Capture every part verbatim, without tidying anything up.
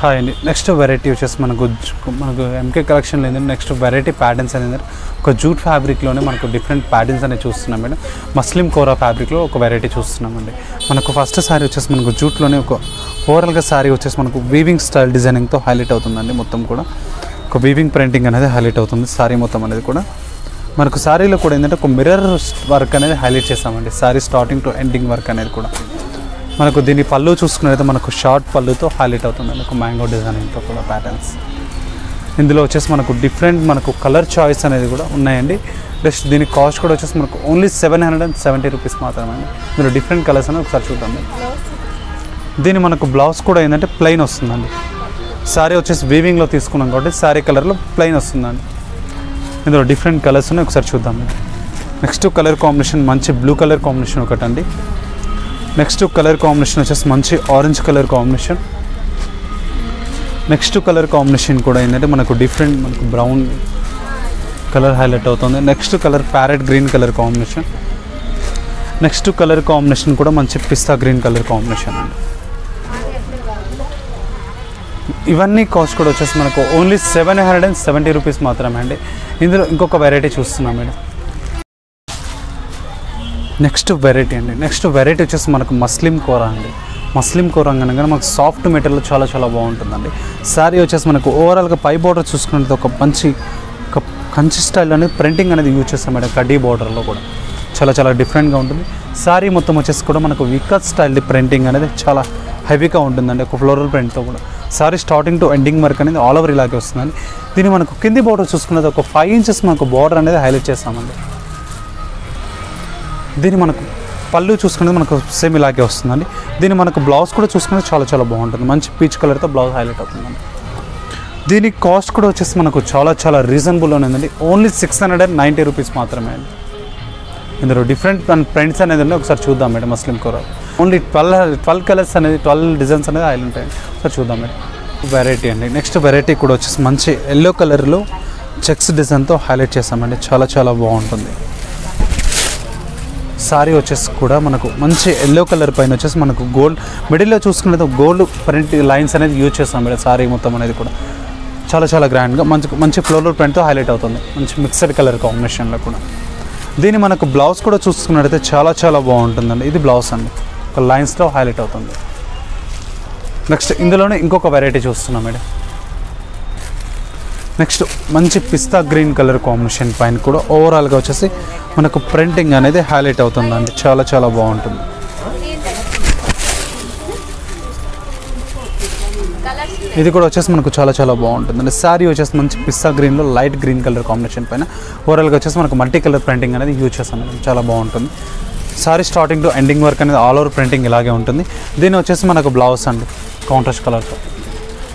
Hi, next variety which is manaku M K collection lo next variety patterns anedi oka jute fabric lone manaku different patterns ane chustunam madam muslim kora fabric lo oka variety chustunam andi manaku first saree which is manaku jute lone oka overall ga saree which is manaku weaving style designing tho highlight avutundandi mottham kuda oka weaving printing anedi highlight avutundi saree mottham anedi kuda manaku saree lo kuda endante oka mirror work anedi highlight chestamandi saree starting to ending work anedi kuda మనకు దీని పల్లు చూసుకునేది మనకు short పల్లుతో highlight అవుతుంది మనకు mango design తో కూడా patterns ఇందులో వచ్చేసి మనకు డిఫరెంట్ మనకు కలర్ చాయిస్ అనేది కూడా ఉన్నాయండి. జస్ట్ దీని కాస్ట్ కూడా వచ్చేసి మనకు only seven hundred and seventy rupees మాత్రమే. ఇందులో డిఫరెంట్ కలర్స్ అనేది ఒకసారి చూద్దాం. దీని మనకు బ్లౌజ్ కూడా ఏంటంటే ప్లెయిన్ వస్తుందండి. శారీ వచ్చేసి వీవింగ్లో తీసుకున్నాం కాబట్టి శారీ కలర్లో ప్లెయిన్ వస్తుందండి. ఇందులో డిఫరెంట్ కలర్స్ ఉన్నాయి, ఒకసారి చూద్దాం. నెక్స్ట్ కలర్ కాంబినేషన్ మంచి బ్లూ కలర్ కాంబినేషన్ ఒకటండి. నెక్స్ట్ కలర్ కాంబినేషన్ వచ్చేసి మంచి orange colour combination. Next colour combination కూడా ఏంటంటే మనకు డిఫరెంట్ మనకు బ్రౌన్ కలర్ హైలైట్ అవుతుంది. Next colour parrot green colour combination. Next colour combination కూడా మంచి పిస్తా గ్రీన్ కలర్ కాంబినేషన్ అండి. ఇవన్నీ కాస్ట్ కూడా వచ్చేసి మనకు only seven hundred and seventy rupees మాత్రమే అండి. ఇందులో ఇంకొక వెరైటీ చూస్తున్నాం మేడం. నెక్స్ట్ వెరైటీ అండి. నెక్స్ట్ వెరైటీ వచ్చేసి మనకు మస్లిం కూర అండి. మస్లిం కూర అనగానే మనకు సాఫ్ట్ మెటీరియల్ చాలా చాలా బాగుంటుందండి. శారీ వచ్చేసి మనకు ఓవరాల్గా పై బార్డర్ చూసుకున్నట్టు ఒక మంచి ఒక కంచి స్టైల్ అనేది ప్రింటింగ్ అనేది యూజ్ చేస్తాం మేడం. కడ్డీ బార్డర్లో కూడా చాలా చాలా డిఫరెంట్గా ఉంటుంది. శారీ మొత్తం వచ్చేసి కూడా మనకు వికట్ స్టైల్ ప్రింటింగ్ అనేది చాలా హెవీగా ఉంటుందండి. ఒక ఫ్లోరల్ ప్రింట్తో కూడా sari starting to ending work అనేది ఆల్ ఓవర్ ఇలాగే వస్తుందండి. దీన్ని మనకు కింది బార్డర్ చూసుకున్నది ఒక ఫైవ్ ఇంచెస్ మనకు బార్డర్ అనేది హైలైట్ చేస్తామండి. దీన్ని మనకు పళ్ళు చూసుకునేది మనకు సేమ్ ఇలాగే వస్తుందండి. దీన్ని మనకు బ్లౌజ్ కూడా చూసుకునేది చాలా చాలా బాగుంటుంది. మంచి పీచ్ కలర్తో బ్లౌజ్ హైలైట్ అవుతుందండి. దీని కాస్ట్ కూడా వచ్చేసి మనకు చాలా చాలా రీజనబుల్ ఉందండి. Only six hundred and ninety rupees మాత్రమే అండి. ఇందులో డిఫరెంట్ అండ్ ప్రింట్స్ అనేది ఉన్నాయి, ఒకసారి చూద్దాం మేడం. మస్లిం కూర ఓన్లీ ట్వెల్వ్ ట్వెల్వ్ కలర్స్ అనేది ట్వెల్వ్ డిజైన్స్ అనేది హైలైట్ ఉంటాయండి. ఒకసారి చూద్దాం మేడం వెరైటీ అండి. నెక్స్ట్ వెరైటీ కూడా వచ్చేసి మంచి ఎల్లో కలర్లో చెక్స్ డిజైన్తో హైలైట్ చేస్తామండి. చాలా చాలా బాగుంటుంది. సారీ వచ్చేసి కూడా మనకు మంచి ఎల్లో కలర్ పైన వచ్చేసి మనకు గోల్డ్ మిడిల్లో చూసుకునేది గోల్డ్ ప్రింట్ లైన్స్ అనేది యూజ్ చేస్తాం మేడం. సారీ మొత్తం అనేది కూడా చాలా చాలా గ్రాండ్గా మంచి మంచి ఫ్లోరల్ ప్రింట్తో హైలైట్ అవుతుంది. మంచి మిక్స్డ్ కలర్ కాంబినేషన్లో కూడా దీన్ని మనకు బ్లౌజ్ కూడా చూసుకున్నట్టయితే చాలా చాలా బాగుంటుందండి. ఇది బ్లౌజ్ అండి, ఒక లైన్స్లో హైలైట్ అవుతుంది. నెక్స్ట్ ఇందులోనే ఇంకొక వెరైటీ చూస్తున్నాం మేడం. నెక్స్ట్ మంచి పిస్తా గ్రీన్ కలర్ కాంబినేషన్ పైన కూడా ఓవరాల్గా వచ్చేసి మనకు ప్రింటింగ్ అనేది హైలైట్ అవుతుందండి. చాలా చాలా బాగుంటుంది. ఇది కూడా వచ్చేసి మనకు చాలా చాలా బాగుంటుందండి. శారీ వచ్చేసి మంచి పిస్తా గ్రీన్లో లైట్ గ్రీన్ కలర్ కాంబినేషన్ పైన ఓవరాల్గా వచ్చేసి మనకు మల్టీ కలర్ ప్రింటింగ్ అనేది యూజ్ చేస్తాం మేడం. చాలా బాగుంటుంది. Sari starting to ending work అనేది ఆల్ ఓవర్ ప్రింటింగ్ ఇలాగే ఉంటుంది. దీని వచ్చేసి మనకు బ్లౌజ్ అండి కాంట్రాస్ట్ కలర్తో.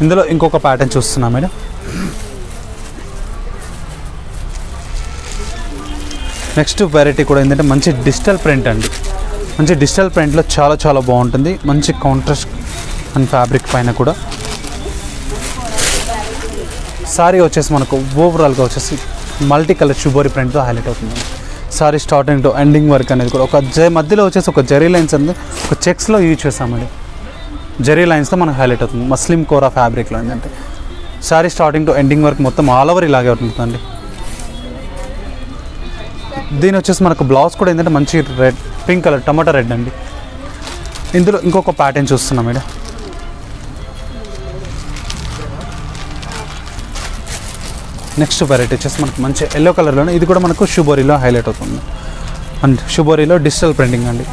ఇందులో ఇంకొక ప్యాటర్న్ చూస్తున్నాం మేడం. నెక్స్ట్ వెరైటీ కూడా ఏంటంటే మంచి డిజిటల్ ప్రింట్ అండి. మంచి డిజిటల్ ప్రింట్లో చాలా చాలా బాగుంటుంది. మంచి కాంట్రాస్ట్ అండ్ ఫ్యాబ్రిక్ పైన కూడా సారీ వచ్చేసి మనకు ఓవరాల్గా వచ్చేసి మల్టీ కలర్ షుబోరీ ప్రింట్తో హైలైట్ అవుతుంది. Sari starting to ending work అనేది కూడా ఒక జ మధ్యలో వచ్చేసి ఒక జరీ లైన్స్ అనేది ఒక చెక్స్లో యూజ్ చేస్తామండి. జరీ లైన్స్తో మనకు హైలైట్ అవుతుంది. మస్లిం కోరా ఫ్యాబ్రిక్లో ఏంటంటే sari starting to ending work మొత్తం ఆల్ ఓవర్ ఇలాగే ఉంటుందండి. దీని వచ్చేసి మనకు బ్లౌజ్ కూడా ఏంటంటే మంచి రెడ్ పింక్ కలర్ టమాటా రెడ్ అండి. ఇందులో ఇంకొక ప్యాటర్న్ చూస్తున్నాం మేడం. నెక్స్ట్ వెరైటీ వచ్చేసి మనకు మంచి ఎల్లో కలర్లోనే ఇది కూడా మనకు షుబోరీలో హైలైట్ అవుతుంది అండ్ షుబోరీలో డిజిటల్ ప్రింటింగ్ అండి.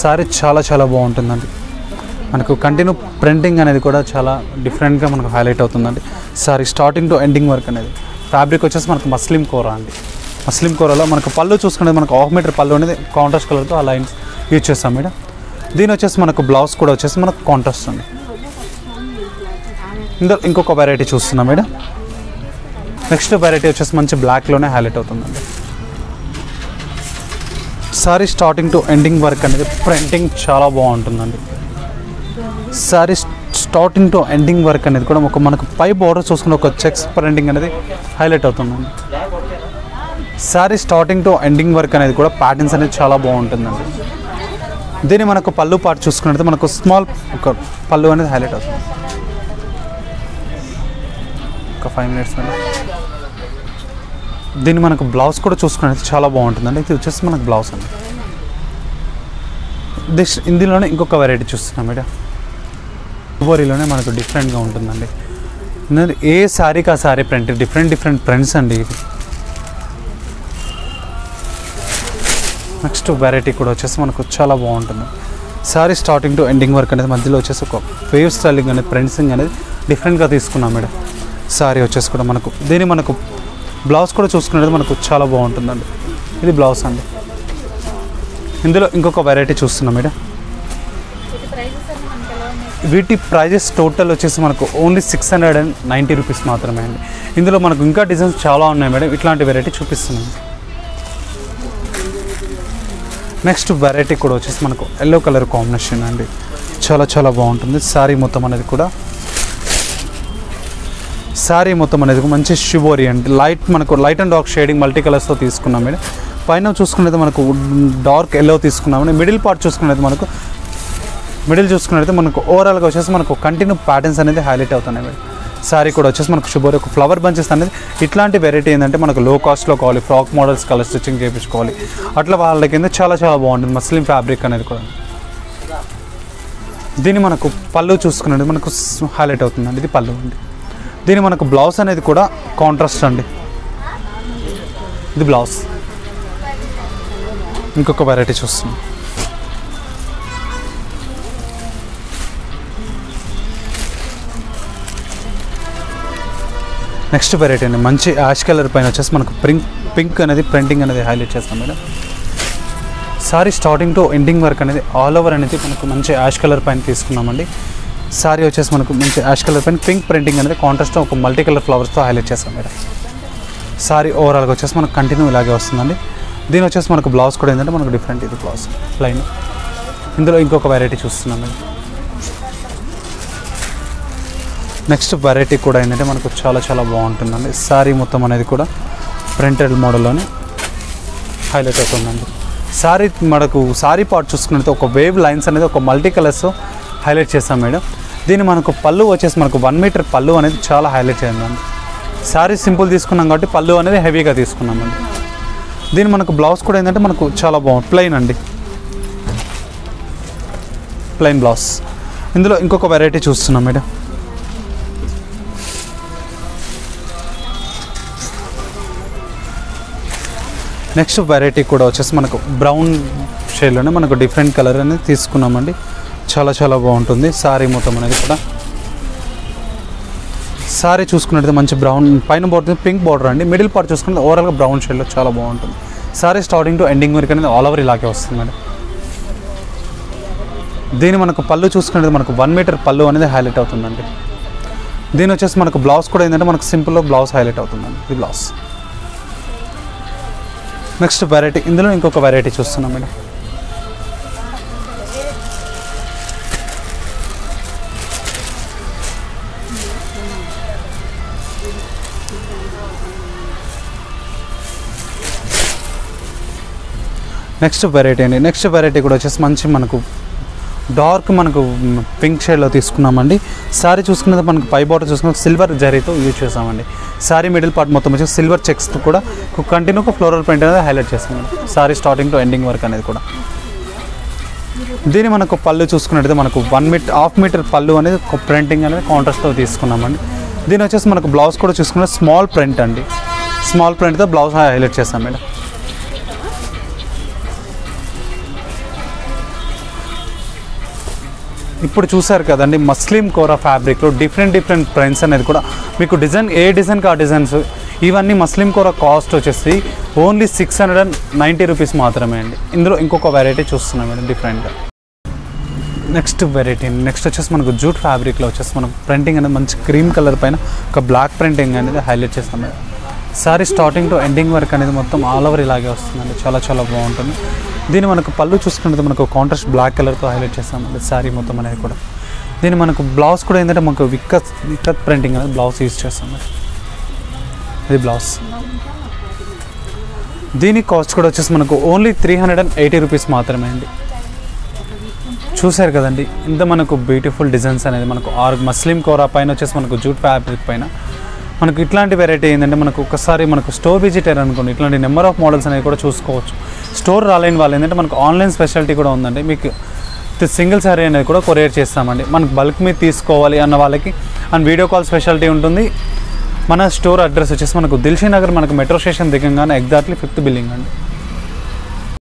సారీ చాలా చాలా బాగుంటుందండి. మనకు కంటిన్యూ ప్రింటింగ్ అనేది కూడా చాలా డిఫరెంట్గా మనకు హైలైట్ అవుతుందండి. Sari starting to ending work అనేది ఫ్యాబ్రిక్ వచ్చేసి మనకు మస్లిం కూర అండి. మస్లిం కూరలో మనకు పళ్ళు చూసుకునేది మనకు హాఫ్ మీటర్ పళ్ళు అనేది కాంట్రాస్ట్ కలర్తో ఆ లైన్స్ యూజ్ చేస్తాం మేడం. దీని వచ్చేసి మనకు బ్లౌజ్ కూడా వచ్చేసి మనకు కాంట్రాస్ట్ అండి. ఇందులో ఇంకొక వెరైటీ చూస్తున్నాం మేడం. నెక్స్ట్ వెరైటీ వచ్చేసి మంచి బ్లాక్లోనే హైలైట్ అవుతుందండి. Sari starting to ending work అనేది ప్రింటింగ్ చాలా బాగుంటుందండి. Sari starting to ending work అనేది కూడా ఒక మనకు పై బార్డర్ చూసుకున్న ఒక చెక్స్ ప్రింటింగ్ అనేది హైలైట్ అవుతుందండి. Sari starting to ending work అనేది కూడా ప్యాటర్న్స్ అనేది చాలా బాగుంటుందండి. దీని మనకు పళ్ళు పార్ట్ చూసుకున్నట్లయితే మనకు స్మాల్ పళ్ళు అనేది హైలైట్ అవుతుంది. ఒక ఫైవ్ మినిట్స్ అండి. దీన్ని మనకు బ్లౌజ్ కూడా చూసుకున్నట్లయితే చాలా బాగుంటుందండి. ఇది వచ్చేసి మనకు బ్లౌజ్ అండి. దిస్ ఇందులోనే ఇంకొక వెరైటీ చూస్తున్నాం మేడం. దుబారీలోనే మనకు డిఫరెంట్గా ఉంటుందండి. ఏ శారీకి ఆ sari print different different prints అండి. నెక్స్ట్ వెరైటీ కూడా వచ్చేసి మనకు చాలా బాగుంటుంది. Sari starting to ending work అనేది మధ్యలో వచ్చేసి ఒక వేవ్ స్టైలింగ్ అనేది ప్రింట్సింగ్ అనేది డిఫరెంట్గా తీసుకున్నాం మేడం. శారీ వచ్చేసి కూడా మనకు దీన్ని మనకు బ్లౌజ్ కూడా చూసుకునేది మనకు చాలా బాగుంటుందండి. ఇది బ్లౌజ్ అండి. ఇందులో ఇంకొక వెరైటీ చూస్తున్నాం మేడం. వీటి ప్రైజెస్ టోటల్ వచ్చేసి మనకు only six hundred and ninety rupees మాత్రమే అండి. ఇందులో మనకు ఇంకా డిజైన్స్ చాలా ఉన్నాయి మేడం. ఇట్లాంటి వెరైటీ చూపిస్తున్నాను. నెక్స్ట్ వెరైటీ కూడా వచ్చేసి మనకు ఎల్లో కలర్ కాంబినేషన్ అండి. చాలా చాలా బాగుంటుంది. శారీ మొత్తం అనేది కూడా శారీ మొత్తం అనేది మంచి షివోరీ అండి. లైట్ మనకు light and dark shading multi కలర్స్తో తీసుకున్నాం మేడం. పైన చూసుకునేది మనకు డార్క్ ఎల్లో తీసుకున్నామని, మిడిల్ పార్ట్ చూసుకునేది మనకు మిడిల్ చూసుకున్నట్లయితే మనకు ఓవరాల్గా వచ్చేసి మనకు కంటిన్యూ ప్యాటర్న్స్ అనేది హైలైట్ అవుతున్నాయి మేడం. శారీ కూడా వచ్చేసి మనకు శుభోరి ఒక ఫ్లవర్ బంచెస్ అనేది ఇట్లాంటి వెరైటీ ఏంటంటే మనకు లో కాస్ట్లో కావాలి, ఫ్రాక్ మోడల్స్ కలర్ స్టిచ్చింగ్ చేయించుకోవాలి, అట్లా వాళ్ళ కింద చాలా చాలా బాగుంటుంది మస్లిన్ ఫ్యాబ్రిక్ అనేది కూడా. దీన్ని మనకు పళ్ళు చూసుకున్నది మనకు హైలైట్ అవుతుందండి. ఇది పళ్ళు అండి. దీన్ని మనకు బ్లౌజ్ అనేది కూడా కాంట్రాస్ట్ అండి. ఇది బ్లౌజ్. ఇంకొక వెరైటీ చూస్తున్నాం. నెక్స్ట్ వెరైటీ అండి. మంచి యాష్ కలర్ పైన వచ్చేసి మనకు పింక్ పింక్ అనేది ప్రింటింగ్ అనేది హైలైట్ చేస్తాం madam. Sari starting to ending work అనేది ఆల్ ఓవర్ అనేది మనకు మంచి యాష్ కలర్ పైన తీసుకున్నామండి. సారీ వచ్చేసి మనకు మంచి యాష్ కలర్ పైన పింక్ ప్రింటింగ్ అనేది కాంట్రాస్ట్ ఒక మల్టీ కలర్ ఫ్లవర్స్తో హైలైట్ చేస్తాం మేడం. సారీ ఓవరాల్గా వచ్చేసి మనకు కంటిన్యూ ఇలాగే వస్తుందండి. దీని వచ్చేసి మనకు బ్లౌజ్ కూడా ఏంటంటే మనకు డిఫరెంట్ ఇది బ్లౌజ్ లైన్. ఇందులో ఇంకొక వెరైటీ చూస్తున్నాం మేడం. నెక్స్ట్ వెరైటీ కూడా ఏంటంటే మనకు చాలా చాలా బాగుంటుందండి. శారీ మొత్తం అనేది కూడా ప్రింటెడ్ మోడల్లోనే హైలైట్ అవుతుందండి. శారీ మనకు శారీ పార్ట్ చూసుకున్నట్టు ఒక వేవ్ లైన్స్ అనేది ఒక మల్టీ కలర్స్ హైలైట్ చేస్తాం మేడం. దీన్ని మనకు పళ్ళు వచ్చేసి మనకు వన్ మీటర్ పళ్ళు అనేది చాలా హైలైట్ చేయండి. శారీ సింపుల్ తీసుకున్నాం కాబట్టి పళ్ళు అనేది హెవీగా తీసుకున్నామండి. దీన్ని మనకు బ్లౌజ్ కూడా ఏంటంటే మనకు చాలా బాగుంటుంది. ప్లెయిన్ అండి, ప్లెయిన్ బ్లౌజ్. ఇందులో ఇంకొక వెరైటీ చూస్తున్నాం మేడం. నెక్స్ట్ వెరైటీ కూడా వచ్చేసి మనకు బ్రౌన్ షేడ్లోనే మనకు డిఫరెంట్ కలర్ అనేది తీసుకున్నామండి. చాలా చాలా బాగుంటుంది. శారీ మొత్తం అనేది కూడా శారీ చూసుకున్నట్లయితే మంచి బ్రౌన్ పైన బోర్డర్ పింక్ బోర్డర్ అండి. మిడిల్ పార్ట్ చూసుకుంటే ఓవరాల్గా బ్రౌన్ షేడ్లో చాలా బాగుంటుంది. శారీ స్టార్టింగ్ టు ఎండింగ్ వరకు అనేది ఆల్ ఓవర్ ఇలాగే వస్తుందండి. దీని మనకు పళ్ళు చూసుకున్నట్లయితే మనకు వన్ మీటర్ పళ్ళు అనేది హైలైట్ అవుతుందండి. దీని వచ్చేసి మనకు బ్లౌజ్ కూడా ఏంటంటే మనకు సింపుల్లో బ్లౌజ్ హైలైట్ అవుతుందండి. ఇది బ్లౌజ్. Next variety. ఇందులో ఇంకొక వెరైటీ చూస్తున్నాం మేడం. నెక్స్ట్ వెరైటీ అండి. నెక్స్ట్ వెరైటీ కూడా వచ్చేసి మంచి మనకు డార్క్ మనకు పింక్ షేడ్లో తీసుకున్నామండి. శారీ చూసుకున్నది మనకు పై బార్డర్ చూసుకున్న సిల్వర్ జరీతో యూజ్ చేసామండి. శారీ మిడిల్ పార్ట్ మొత్తం వచ్చి సిల్వర్ చెక్స్ కూడా కంటిన్యూగా ఫ్లోరల్ ప్రింట్ అనేది హైలైట్ చేస్తామండి. Sari starting to ending work అనేది కూడా. దీన్ని మనకు పళ్ళు చూసుకున్నట్టయితే మనకు వన్ మీటర్ హాఫ్ మీటర్ పళ్ళు అనేది ప్రింటింగ్ అనేది కాంట్రాస్ట్తో తీసుకున్నామండి. దీని వచ్చేసి మనకు బ్లౌజ్ కూడా చూసుకున్న స్మాల్ ప్రింట్ అండి. స్మాల్ ప్రింట్తో బ్లౌజ్ హైలైట్ చేస్తాం మేడం. ఇప్పుడు చూసారు కదండి మస్లిన్ కోరా ఫ్యాబ్రిక్లో డిఫరెంట్ డిఫరెంట్ ప్రింట్స్ అనేది కూడా మీకు డిజైన్ ఏ డిజైన్కి ఆ డిజైన్స్. ఇవన్నీ మస్లిన్ కోరా కాస్ట్ వచ్చేసి only six hundred and ninety rupees మాత్రమే అండి. ఇందులో ఇంకొక వెరైటీ చూస్తున్నాం మేడం డిఫరెంట్గా. నెక్స్ట్ వెరైటీ నెక్స్ట్ వచ్చేసి మనకు జూట్ ఫ్యాబ్రిక్లో వచ్చేసి మనం ప్రింటింగ్ అనేది మంచి క్రీమ్ కలర్ పైన ఒక బ్లాక్ ప్రింటింగ్ అనేది హైలైట్ చేస్తాం madam. Sari starting to ending work అనేది మొత్తం ఆల్ ఓవర్ ఇలాగే వస్తుందండి. చాలా చాలా బాగుంటుంది. దీన్ని మనకు పళ్ళు చూసుకున్నది మనకు కాంట్రాస్ట్ బ్లాక్ కలర్తో హైలైట్ చేస్తామండి. శారీ మొత్తం అనేది కూడా. దీన్ని మనకు బ్లౌజ్ కూడా ఏంటంటే మనకు విక్కత్ విక్కత్ ప్రింటింగ్ అనేది బ్లౌజ్ యూజ్ చేస్తాం. ఇది బ్లౌజ్. దీని కాస్ట్ కూడా వచ్చేసి మనకు only three hundred and eighty rupees మాత్రమే అండి. చూశారు కదండి, ఇంత మనకు బ్యూటిఫుల్ డిజైన్స్ అనేది మనకు ఆర్గ్ మస్లిం కోరా పైన వచ్చేసి మనకు జూట్ ఫ్యాబ్రిక్ పైన మనకు ఇట్లాంటి వెరైటీ ఏంటంటే మనకు ఒకసారి మనకు స్టోర్ విజిట్ అయ్యారు అనుకోండి, ఇట్లాంటి నెంబర్ ఆఫ్ మోడల్స్ అనేవి కూడా చూసుకోవచ్చు. స్టోర్ రాలేని వాళ్ళు ఏంటంటే మనకు ఆన్లైన్ స్పెషాలిటీ కూడా ఉందండి, మీకు సింగిల్ సారీ అనేది కూడా కొరియర్ చేస్తామండి. మనకు బల్క్ మీద తీసుకోవాలి అన్న వాళ్ళకి అండ్ వీడియో కాల్ స్పెషాలిటీ ఉంటుంది. మన స్టోర్ అడ్రస్ వచ్చేసి మనకు దిల్షీ నగర్ మనకు మెట్రో స్టేషన్ దిగంగానే ఎగ్జాక్ట్లీ ఫిఫ్త్ బిల్డింగ్ అండి.